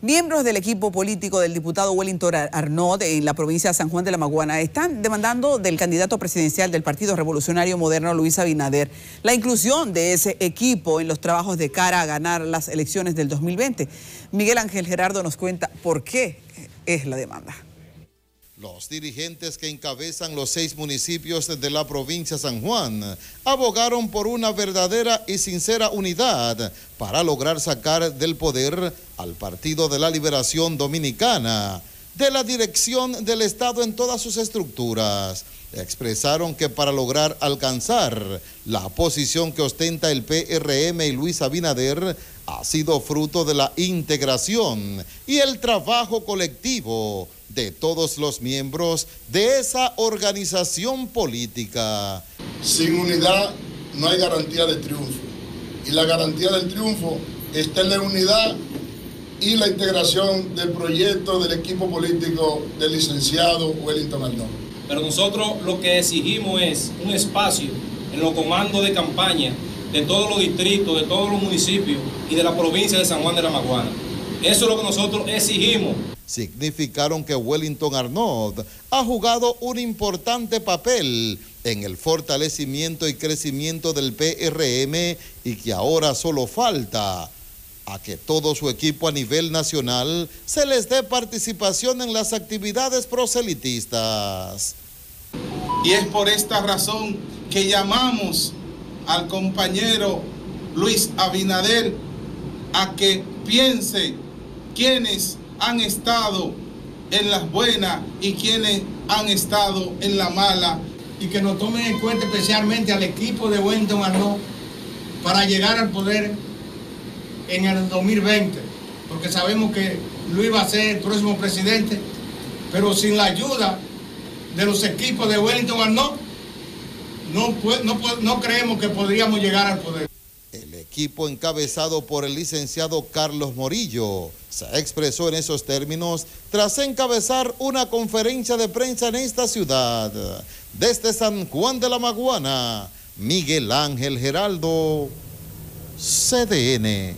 Miembros del equipo político del diputado Wellington Arnaud en la provincia de San Juan de la Maguana están demandando del candidato presidencial del Partido Revolucionario Moderno, Luis Abinader, la inclusión de ese equipo en los trabajos de cara a ganar las elecciones del 2020. Miguel Ángel Geraldo nos cuenta por qué es la demanda. Los dirigentes que encabezan los 6 municipios de la provincia de San Juan abogaron por una verdadera y sincera unidad para lograr sacar del poder al Partido de la Liberación Dominicana de la dirección del Estado en todas sus estructuras. Expresaron que para lograr alcanzar la posición que ostenta el PRM y Luis Abinader ha sido fruto de la integración y el trabajo colectivo de todos los miembros de esa organización política. Sin unidad no hay garantía de triunfo, y la garantía del triunfo está en la unidad y la integración del proyecto del equipo político del licenciado Wellington Arnaud. Pero nosotros lo que exigimos es un espacio en los comandos de campaña de todos los distritos, de todos los municipios y de la provincia de San Juan de la Maguana. Eso es lo que nosotros exigimos. Significaron que Wellington Arnaud ha jugado un importante papel en el fortalecimiento y crecimiento del PRM y que ahora solo falta a que todo su equipo a nivel nacional se les dé participación en las actividades proselitistas. Y es por esta razón que llamamos al compañero Luis Abinader a que piense quiénes han estado en las buenas y quienes han estado en la mala, y que nos tomen en cuenta especialmente al equipo de Wellington Arnaud para llegar al poder en el 2020, porque sabemos que Luis va a ser el próximo presidente, pero sin la ayuda de los equipos de Wellington Arnaud no creemos que podríamos llegar al poder. El equipo encabezado por el licenciado Carlos Morillo se expresó en esos términos tras encabezar una conferencia de prensa en esta ciudad. Desde San Juan de la Maguana, Miguel Ángel Geraldo, CDN.